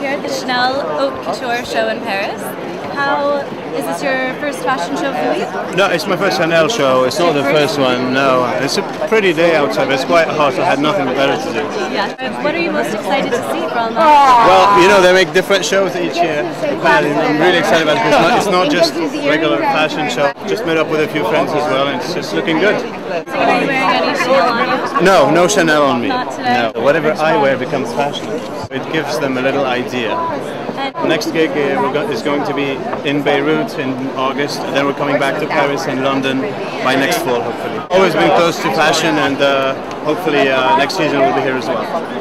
here at the Chanel Haute Couture show in Paris. How is this your first fashion show for the week? No, it's my first Chanel show. It's not the first one, no. It's a pretty day outside, but it's quite hot. I had nothing better to do. Yeah. What are you most excited to see from them? Well, you know, they make different shows each year. And I'm really excited about it because it's not just regular fashion show. Just met up with a few friends as well, and it's just looking good. So are you wearing any Chanel on you? No, no Chanel on me. Not today? No. Whatever I wear becomes fashion. It gives them a little idea. Next gig is going to be in Beirut in August, and then we're coming back to Paris and London by next fall, hopefully. Always been close to fashion, and hopefully next season we'll be here as well.